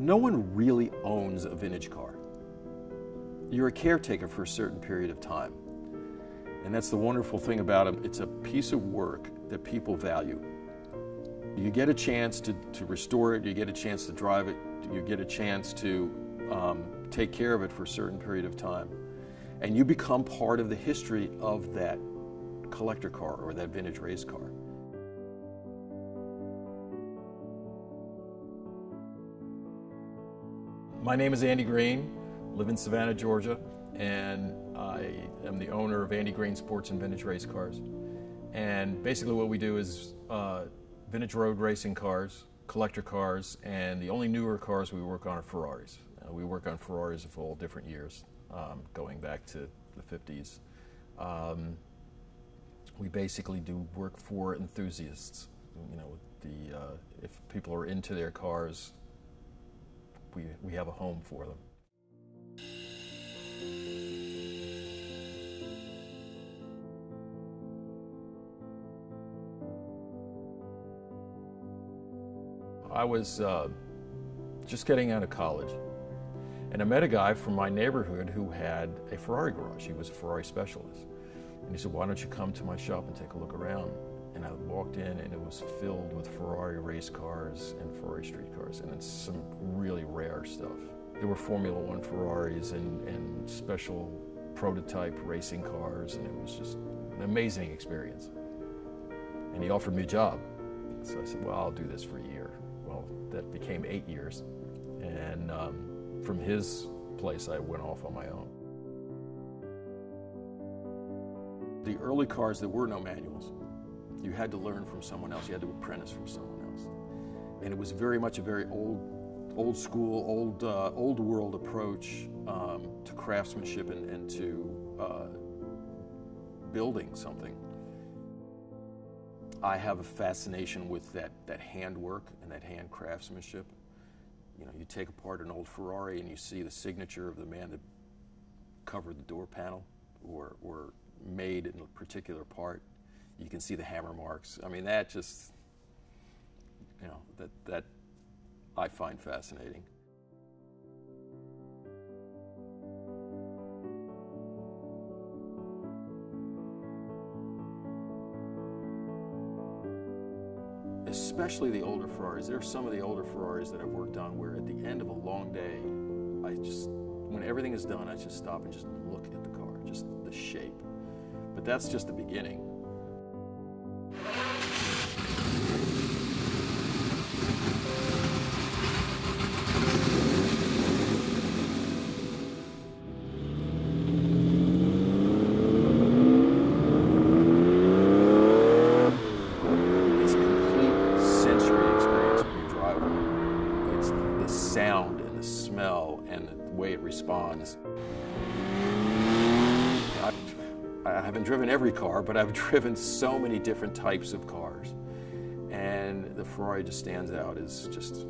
No one really owns a vintage car. You're a caretaker for a certain period of time. And that's the wonderful thing about it. It's a piece of work that people value. You get a chance to restore it, you get a chance to drive it, you get a chance to take care of it for a certain period of time. And you become part of the history of that collector car or that vintage race car. My name is Andy Green. I live in Savannah, Georgia, and I am the owner of Andy Greene's Sports and Vintage Race Cars. And basically what we do is vintage road racing cars, collector cars, and the only newer cars we work on are Ferraris. We work on Ferraris of all different years, going back to the 50s. We basically do work for enthusiasts. You know, if people are into their cars, we have a home for them. I was just getting out of college, and I met a guy from my neighborhood who had a Ferrari garage. He was a Ferrari specialist, and he said, "Why don't you come to my shop and take a look around?" And I walked in, and it was filled with Ferrari race cars and Ferrari street cars, and it's some really rare stuff. There were Formula One Ferraris and special prototype racing cars, and it was just an amazing experience. And he offered me a job. So I said, "Well, I'll do this for a year." Well, that became 8 years. And from his place, I went off on my own. The early cars, there were no manuals. You had to learn from someone else. You had to apprentice from someone else. And it was very much a very old world approach to craftsmanship and to building something. I have a fascination with that handwork and that hand craftsmanship. You know, you take apart an old Ferrari and you see the signature of the man that covered the door panel or made in a particular part. You can see the hammer marks. I mean, that just, you know, that I find fascinating. Especially the older Ferraris. There are some of the older Ferraris that I've worked on where at the end of a long day, when everything is done, I just stop and just look at the car, just the shape. But that's just the beginning. Responds. I haven't driven every car, but I've driven so many different types of cars, and the Ferrari just stands out as just